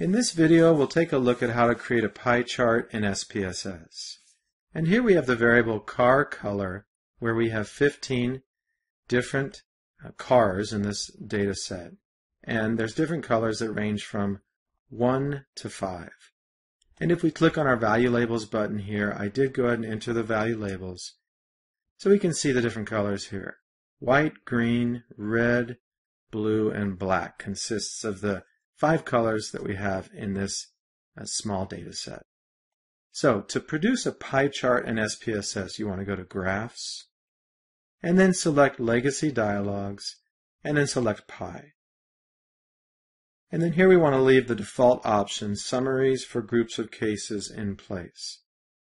In this video, we'll take a look at how to create a pie chart in SPSS. And here we have the variable car color, where we have 15 different cars in this data set. And there's different colors that range from 1 to 5. And if we click on our value labels button here, I did go ahead and enter the value labels. So we can see the different colors here. White, green, red, blue, and black consists of the 5 colors that we have in this small data set. So to produce a pie chart in SPSS, you want to go to Graphs, and then select Legacy Dialogues, and then select Pie. And then here we want to leave the default option, Summaries for Groups of Cases, in place.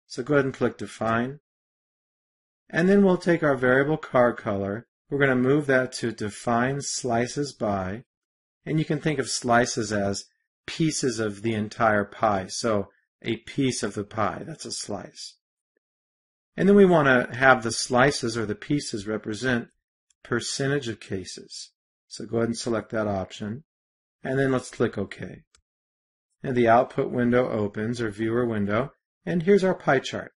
So go ahead and click Define. And then we'll take our variable car color. We're going to move that to Define Slices By. And you can think of slices as pieces of the entire pie. So a piece of the pie, that's a slice. And then we want to have the slices or the pieces represent percentage of cases. So go ahead and select that option. And then let's click OK. And the output window opens, or viewer window. And here's our pie chart.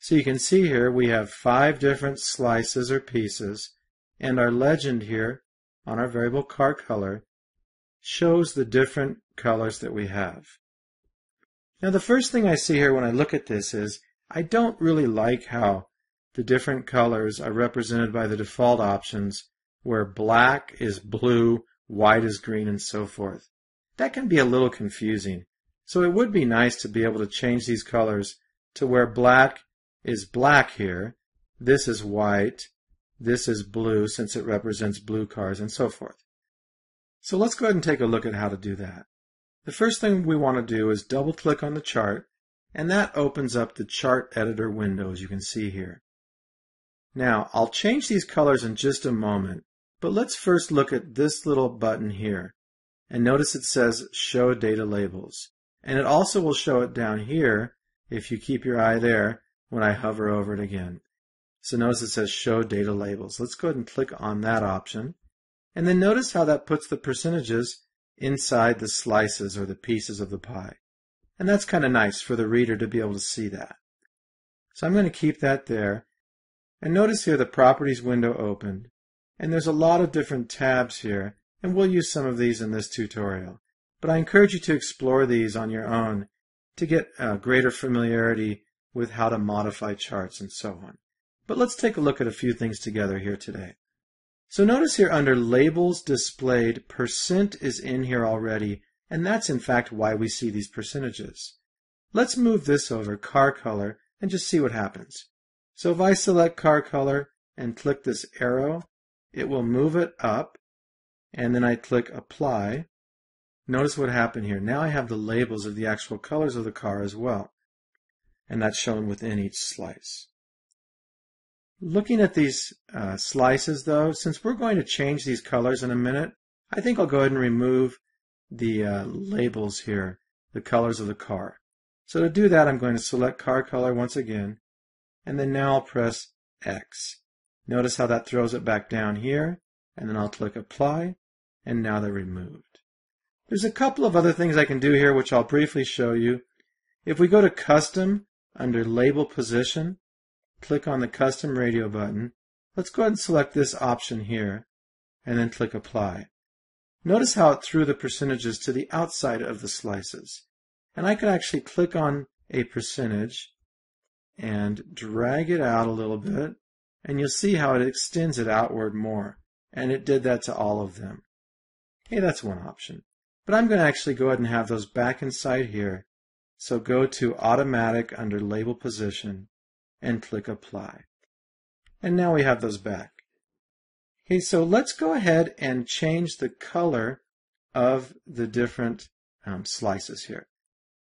So you can see here we have 5 different slices or pieces. And our legend here on our variable car color shows the different colors that we have. Now the first thing I see here when I look at this is I don't really like how the different colors are represented by the default options, where black is blue, white is green, and so forth. That can be a little confusing. So it would be nice to be able to change these colors to where black is black here, this is white, this is blue, since it represents blue cars, and so forth. So let's go ahead and take a look at how to do that. The first thing we want to do is double click on the chart, and that opens up the chart editor window, as you can see here. Now I'll change these colors in just a moment, but let's first look at this little button here. And notice it says Show Data Labels. And it also will show it down here if you keep your eye there when I hover over it again. So notice it says Show Data Labels. Let's go ahead and click on that option. And then notice how that puts the percentages inside the slices or the pieces of the pie. And that's kind of nice for the reader to be able to see that. So I'm going to keep that there. And notice here the Properties window opened. And there's a lot of different tabs here. And we'll use some of these in this tutorial. But I encourage you to explore these on your own to get greater familiarity with how to modify charts and so on. But let's take a look at a few things together here today. So notice here under Labels Displayed, percent is in here already, and that's in fact why we see these percentages. Let's move this over, Car Color, and just see what happens. So if I select Car Color and click this arrow, it will move it up, and then I click Apply. Notice what happened here. Now I have the labels of the actual colors of the car as well, and that's shown within each slice. Looking at these slices, though, since we're going to change these colors in a minute, I think I'll go ahead and remove the labels here, the colors of the car. So to do that, I'm going to select Car Color once again, and then now I'll press X. Notice how that throws it back down here, and then I'll click Apply, and now they're removed. There's a couple of other things I can do here, which I'll briefly show you. If we go to Custom, under Label Position, click on the Custom Radio button. Let's go ahead and select this option here, and then click Apply. Notice how it threw the percentages to the outside of the slices. And I could actually click on a percentage and drag it out a little bit, and you'll see how it extends it outward more. And it did that to all of them. Hey, that's one option. But I'm going to actually go ahead and have those back inside here. So go to Automatic under Label Position, and click Apply. And now we have those back. Okay, so let's go ahead and change the color of the different slices here.